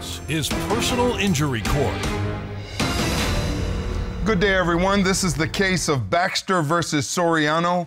This is Personal Injury Court. Good day, everyone. This is the case of Baxter v Soriano.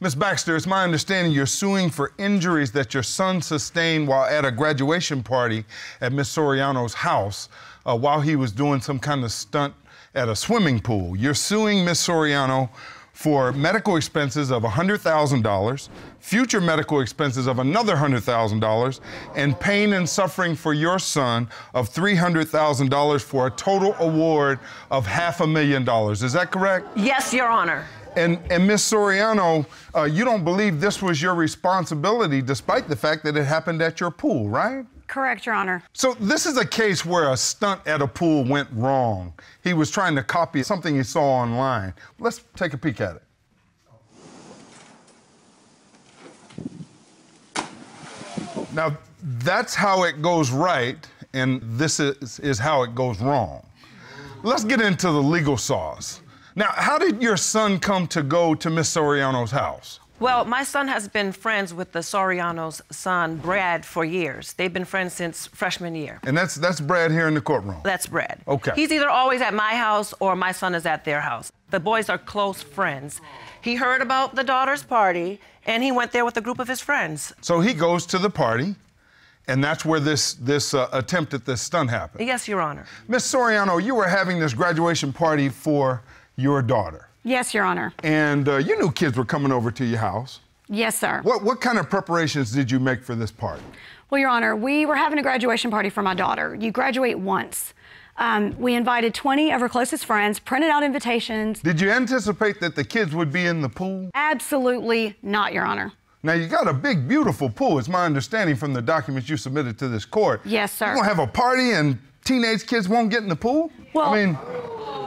Ms. Baxter, it's my understanding you're suing for injuries that your son sustained while at a graduation party at Ms. Soriano's house while he was doing some kind of stunt at a swimming pool. You're suing Ms. Soriano for medical expenses of $100,000, future medical expenses of another $100,000, and pain and suffering for your son of $300,000 for a total award of $500,000. Is that correct? Yes, Your Honor. And Ms. Soriano, you don't believe this was your responsibility despite the fact that it happened at your pool, right? Correct, Your Honor. So this is a case where a stunt at a pool went wrong. He was trying to copy something he saw online. Let's take a peek at it. Now, that's how it goes right, and this is how it goes wrong. Let's get into the legal sauce. Now, how did your son come to go to Ms. Soriano's house? Well, my son has been friends with the Soriano's son, Brad, for years. They've been friends since freshman year. And that's Brad here in the courtroom? That's Brad. Okay. He's either always at my house or my son is at their house. The boys are close friends. He heard about the daughter's party, and he went there with a group of his friends. So he goes to the party, and that's where this attempt at this stunt happened? Yes, Your Honor. Ms. Soriano, you were having this graduation party for your daughter. Yes, Your Honor. And you knew kids were coming over to your house. Yes, sir. What kind of preparations did you make for this party? Well, Your Honor, we were having a graduation party for my daughter. You graduate once. We invited 20 of her closest friends, printed out invitations. Did you anticipate that the kids would be in the pool? Absolutely not, Your Honor. Now, you got a big, beautiful pool. It's my understanding from the documents you submitted to this court. Yes, sir. You're going to have a party and teenage kids won't get in the pool? Well, I mean,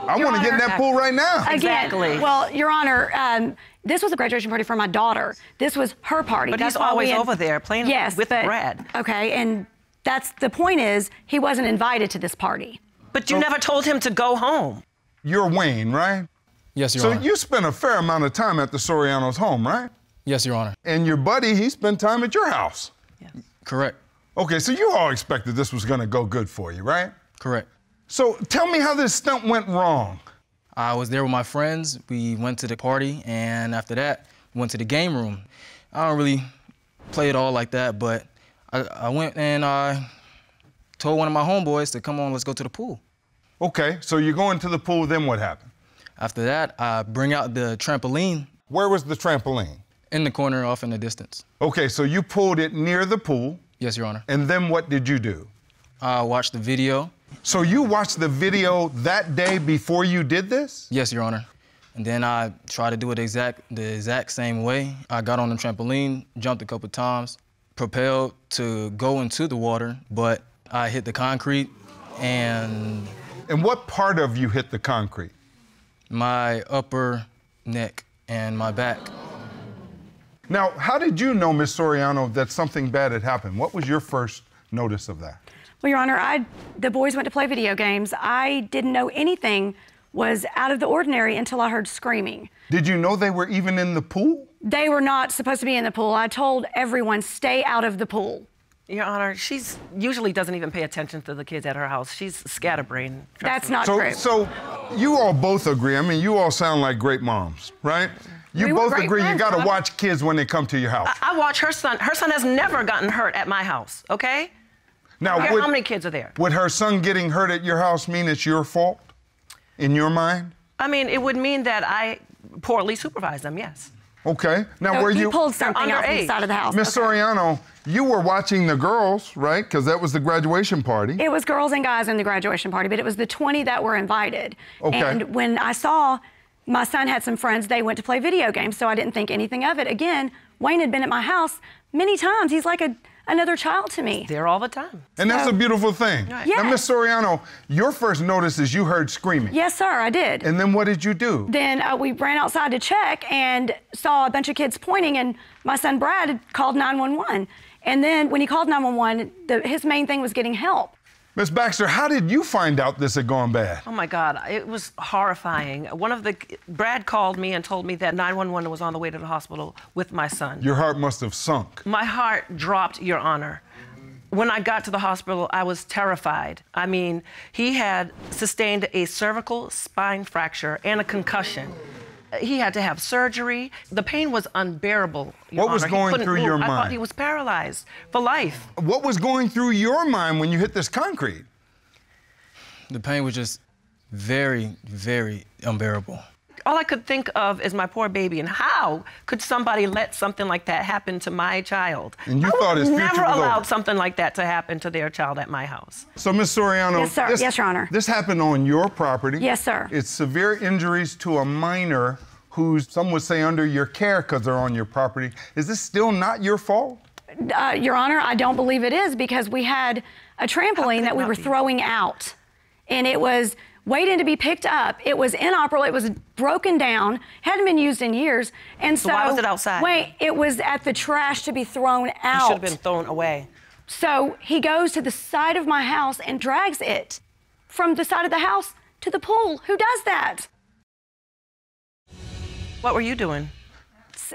I want to get in that pool right now. Exactly. Well, Your Honor, this was a graduation party for my daughter. This was her party. But he's always over there playing with Brad. Okay, and that's the point is he wasn't invited to this party. But you never told him to go home. You're Wayne, right? Yes, Your Honor. So you spent a fair amount of time at the Soriano's home, right? Yes, Your Honor. And your buddy, he spent time at your house. Yes. Correct. Okay, so you all expected this was going to go good for you, right? Correct. So tell me how this stunt went wrong. I was there with my friends. We went to the party, and after that, we went to the game room. I don't really play it all like that, but I went and I told one of my homeboys to come on, let's go to the pool. Okay, so you're going to the pool, then what happened? After that, I bring out the trampoline. Where was the trampoline? In the corner, off in the distance. Okay, so you pulled it near the pool. Yes, Your Honor. And then what did you do? I watched the video. So you watched the video that day before you did this? Yes, Your Honor. And then I tried to do it the exact same way. I got on the trampoline, jumped a couple times, propelled to go into the water, but I hit the concrete and... And what part of you hit the concrete? My upper neck and my back. Now, how did you know, Ms. Soriano, that something bad had happened? What was your first notice of that? Well, Your Honor, the boys went to play video games. I didn't know anything was out of the ordinary until I heard screaming. Did you know they were even in the pool? They were not supposed to be in the pool. I told everyone, stay out of the pool. Your Honor, she's usually doesn't even pay attention to the kids at her house. She's scatterbrained. That's not true. So you all both agree. I mean, you all sound like great moms, right? You both agree you got to watch kids when they come to your house. I watch her son. Her son has never gotten hurt at my house, okay? Now, how many kids are there? Would her son getting hurt at your house mean it's your fault, in your mind? I mean, it would mean that I poorly supervised them, yes. Okay. Now, so were you pulled something out from the side of the house, Ms. Soriano? You were watching the girls, right? Because that was the graduation party. It was girls and guys in the graduation party, but it was the 20 that were invited. Okay. And when I saw my son had some friends, they went to play video games, so I didn't think anything of it. Again, Wayne had been at my house many times. He's like another child to me. He's there all the time. And that's a beautiful thing. Right. Yes. Now, Ms. Soriano, your first notice is you heard screaming. Yes, sir, I did. And then what did you do? Then we ran outside to check and saw a bunch of kids pointing, and my son Brad had called 911. And then when he called 911, his main thing was getting help. Ms. Baxter, how did you find out this had gone bad? Oh, my God. It was horrifying. Brad called me and told me that 911 was on the way to the hospital with my son. Your heart must have sunk. My heart dropped, Your Honor. When I got to the hospital, I was terrified. I mean, he had sustained a cervical spine fracture and a concussion. He had to have surgery. The pain was unbearable. What was going through your mind? I thought he was paralyzed for life. What was going through your mind when you hit this concrete? The pain was just very, very unbearable. All I could think of is my poor baby, and how could somebody let something like that happen to my child? And you thought his future was over. I would never allow something like that to happen to their child at my house. So, Ms. Soriano, yes, sir. Yes, Your Honor. This happened on your property. Yes, sir. It's severe injuries to a minor who's, some would say, under your care because they're on your property. Is this still not your fault? Your Honor, I don't believe it is, because we had a trampoline that we were throwing out, and it was waiting to be picked up. It was inoperable. It was broken down. Hadn't been used in years. And so why was it outside? Wait, it was at the trash to be thrown out. It should have been thrown away. So he goes to the side of my house and drags it from the side of the house to the pool. Who does that? What were you doing?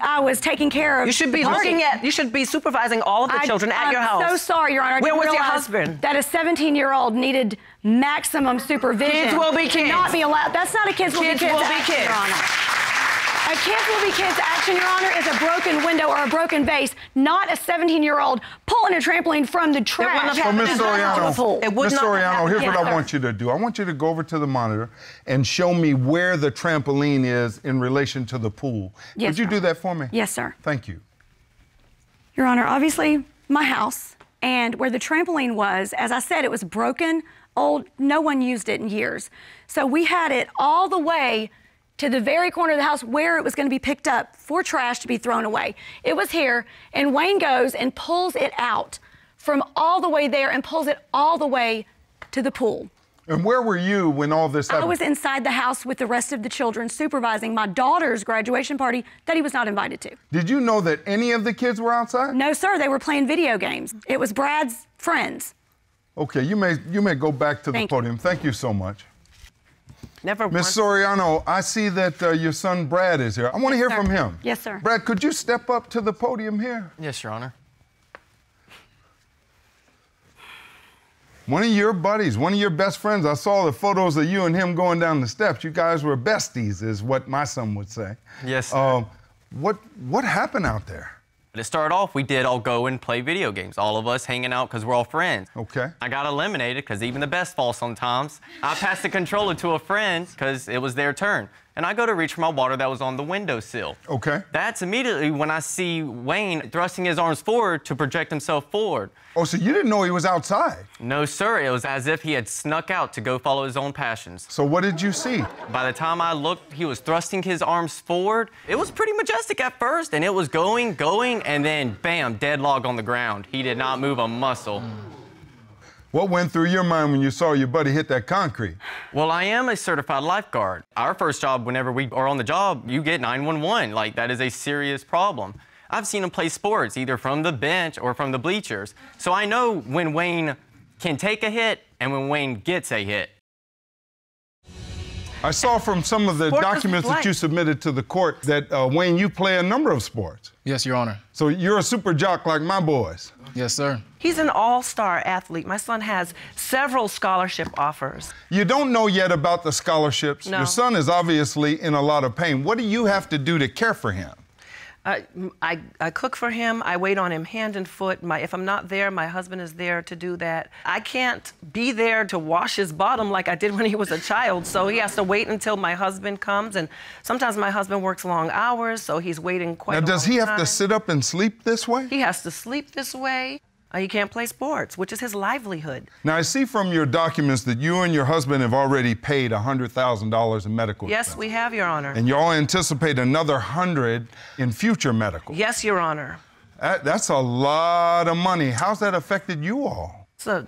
I was taking care of. You should be looking at. You should be supervising all of the children at your house. I'm so sorry, Your Honor. Where was your husband? That a 17-year-old needed maximum supervision. Kids will be kids. Not be allowed. That's not a kids will be kids. Kids will be kids, Your Honor. A kids will be kids action, Your Honor, is a broken window or a broken vase, not a 17-year-old pulling a trampoline from the trash. So, Ms. Soriano, here's what I want you to do. I want you to go over to the monitor and show me where the trampoline is in relation to the pool. Yes, Would you do that for me? Yes, sir. Thank you. Your Honor, obviously, my house and where the trampoline was, as I said, it was broken, old, no one used it in years. So we had it all the way to the very corner of the house where it was going to be picked up for trash to be thrown away. It was here, and Wayne goes and pulls it out from all the way there and pulls it all the way to the pool. And where were you when all this happened? I was inside the house with the rest of the children, supervising my daughter's graduation party that he was not invited to. Did you know that any of the kids were outside? No, sir. They were playing video games. It was Brad's friends. Okay, you may go back to the podium. Thank you so much. Ms. Soriano, I see that your son Brad is here. I want to hear from him. Yes, sir. Brad, could you step up to the podium here? Yes, Your Honor. One of your buddies, one of your best friends, I saw the photos of you and him going down the steps. You guys were besties, is what my son would say. Yes, sir. What happened out there? To start off, we did all go and play video games. All of us hanging out because we're all friends. Okay. I got eliminated because even the best fall sometimes. I passed the controller to a friend because it was their turn. And I go to reach for my water that was on the windowsill. Okay. That's immediately when I see Wayne thrusting his arms forward to project himself forward. Oh, so you didn't know he was outside? No, sir. It was as if he had snuck out to go follow his own passions. So what did you see? By the time I looked, he was thrusting his arms forward. It was pretty majestic at first, and it was going, going, and then, bam, dead log on the ground. He did not move a muscle. What went through your mind when you saw your buddy hit that concrete? Well, I am a certified lifeguard. Our first job, whenever we are on the job, you get 911. Like, that is a serious problem. I've seen him play sports, either from the bench or from the bleachers. So I know when Wayne can take a hit and when Wayne gets a hit. I saw from some of the documents that you submitted to the court that, Wayne, you play a number of sports. Yes, Your Honor. So you're a super jock like my boys. Yes, sir. He's an all-star athlete. My son has several scholarship offers. You don't know yet about the scholarships. No. Your son is obviously in a lot of pain. What do you have to do to care for him? I cook for him. I wait on him hand and foot. If I'm not there, my husband is there to do that. I can't be there to wash his bottom like I did when he was a child, so he has to wait until my husband comes. And sometimes my husband works long hours, so he's waiting quite a long time. Now, does he have to sit up and sleep this way? He has to sleep this way. He can't play sports, which is his livelihood. Now, I see from your documents that you and your husband have already paid $100,000 in medical expenses. Yes, we have, Your Honor. And you all anticipate another $100,000 in future medical. Yes, Your Honor. That's a lot of money. How's that affected you all? It's a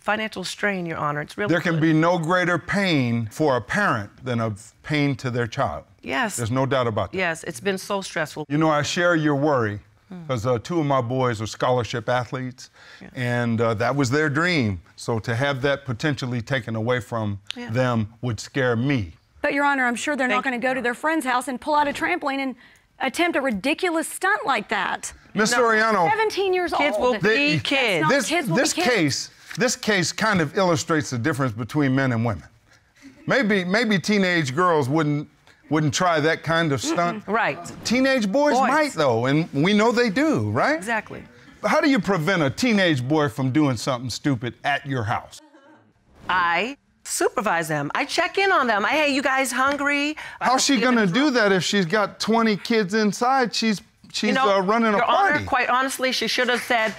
financial strain, Your Honor. It's really There can be no greater pain for a parent than a pain to their child. Yes. There's no doubt about that. Yes, it's been so stressful. You know, I share your worry, because two of my boys are scholarship athletes, and that was their dream. So to have that potentially taken away from them would scare me. But, Your Honor, I'm sure they're not going to go to their friend's house and pull out a trampoline and attempt a ridiculous stunt like that. Ms. Soriano, 17 years old. Kids will be kids. This case kind of illustrates the difference between men and women. Maybe teenage girls wouldn't try that kind of stunt. Right. Teenage boys might, though, and we know they do, right? Exactly. How do you prevent a teenage boy from doing something stupid at your house? I supervise them. I check in on them. Hey, you guys hungry? How's she gonna do that if she's got 20 kids inside? She's running a party. Your Honor, quite honestly, she should have said,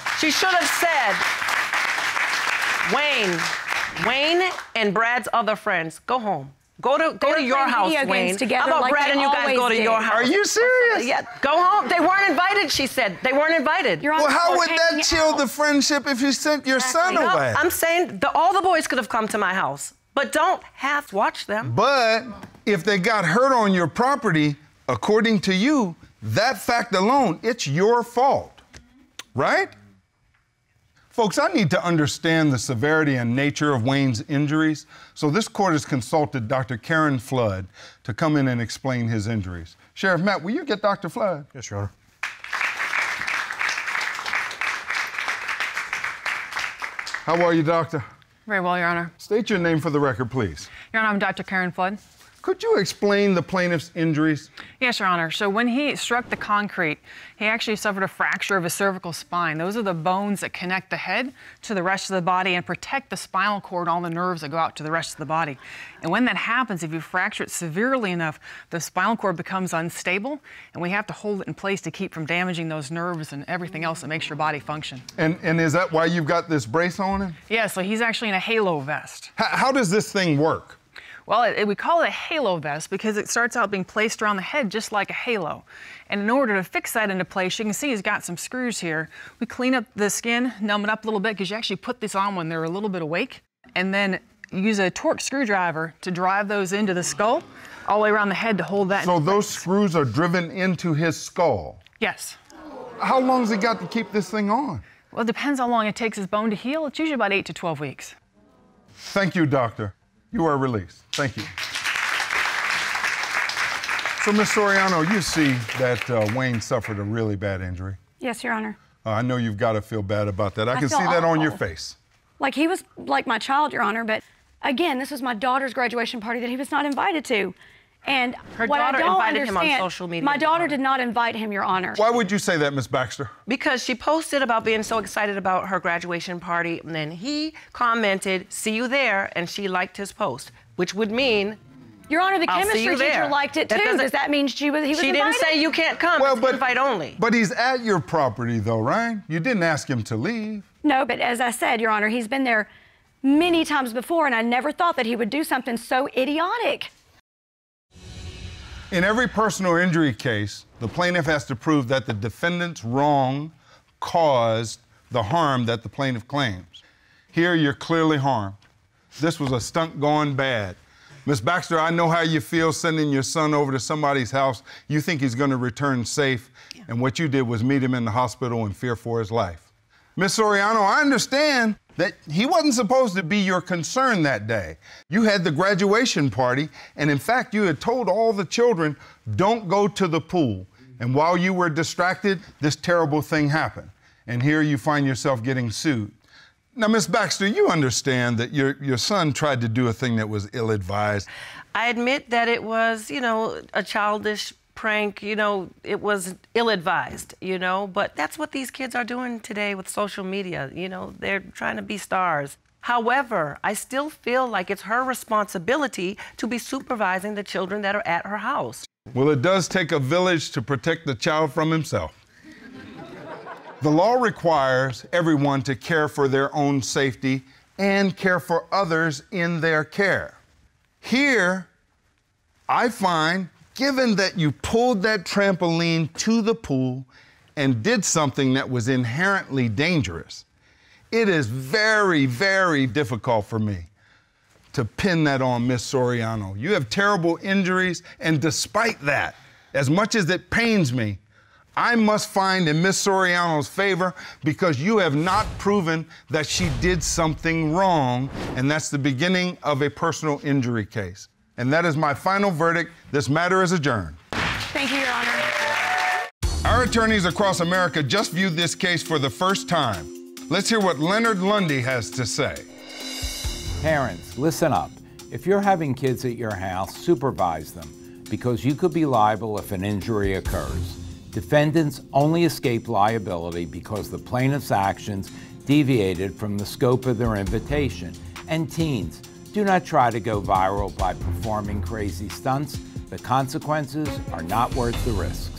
Wayne and Brad's other friends, go home. Go to your house, Wayne. How about Brad and you guys go to your house? Are you serious? Yeah, go home. They weren't invited, she said. They weren't invited. Well, how would that chill the friendship if you sent your son away? I'm saying all the boys could have come to my house, but don't have to watch them. But if they got hurt on your property, according to you, that fact alone, it's your fault, right? Folks, I need to understand the severity and nature of Wayne's injuries, so this court has consulted Dr. Karen Flood to come in and explain his injuries. Sheriff Matt, will you get Dr. Flood? Yes, Your Honor. How are you, Doctor? Very well, Your Honor. State your name for the record, please. Your Honor, I'm Dr. Karen Flood. Could you explain the plaintiff's injuries? Yes, Your Honor. So when he struck the concrete, he actually suffered a fracture of his cervical spine. Those are the bones that connect the head to the rest of the body and protect the spinal cord, all the nerves that go out to the rest of the body. And when that happens, if you fracture it severely enough, the spinal cord becomes unstable, and we have to hold it in place to keep from damaging those nerves and everything else that makes your body function. And is that why you've got this brace on him? Yeah, so he's actually in a halo vest. How does this thing work? Well, we call it a halo vest because it starts out being placed around the head just like a halo. And in order to fix that into place, you can see he's got some screws here. We clean up the skin, numb it up a little bit, because you actually put this on when they're a little bit awake, and then use a Torx screwdriver to drive those into the skull, all the way around the head to hold that. So those screws are driven into his skull? Yes. How long's he got to keep this thing on? Well, it depends how long it takes his bone to heal. It's usually about 8 to 12 weeks. Thank you, Doctor. You are released. Thank you. So, Ms. Soriano, you see that Wayne suffered a really bad injury. Yes, Your Honor. I know you've got to feel bad about that. I can see that on your face. Like he was like my child, Your Honor, but again, this was my daughter's graduation party that he was not invited to. And her daughter invited him on social media. My daughter did not invite him, Your Honor. Why would you say that, Ms. Baxter? Because she posted about being so excited about her graduation party, and then he commented, "See you there," and she liked his post, which would mean, Your Honor, the chemistry teacher liked it too. Does that mean he was invited? She didn't say you can't come. Well, but invite only. But he's at your property, though, right? You didn't ask him to leave. No, but as I said, Your Honor, he's been there many times before, and I never thought that he would do something so idiotic. In every personal injury case, the plaintiff has to prove that the defendant's wrong caused the harm that the plaintiff claims. Here, you're clearly harmed. This was a stunt gone bad. Ms. Baxter, I know how you feel sending your son over to somebody's house. You think he's going to return safe, and what you did was meet him in the hospital in fear for his life. Ms. Soriano, I understand that he wasn't supposed to be your concern that day. You had the graduation party, and in fact, you had told all the children, don't go to the pool. And while you were distracted, this terrible thing happened. And here you find yourself getting sued. Now, Ms. Baxter, you understand that your son tried to do a thing that was ill-advised. I admit that it was, a childish prank, it was ill-advised, but that's what these kids are doing today with social media, they're trying to be stars. However, I still feel like it's her responsibility to be supervising the children that are at her house. Well, it does take a village to protect the child from himself. The law requires everyone to care for their own safety and care for others in their care. Here, I find, given that you pulled that trampoline to the pool and did something that was inherently dangerous, it is very, very difficult for me to pin that on Ms. Soriano. You have terrible injuries, and despite that, as much as it pains me, I must find in Ms. Soriano's favor because you have not proven that she did something wrong, and that's the beginning of a personal injury case. And that is my final verdict. This matter is adjourned. Thank you, Your Honor. Our attorneys across America just viewed this case for the first time. Let's hear what Leonard Lundy has to say. Parents, listen up. If you're having kids at your house, supervise them, because you could be liable if an injury occurs. Defendants only escape liability because the plaintiff's actions deviated from the scope of their invitation. And teens, do not try to go viral by performing crazy stunts. The consequences are not worth the risks.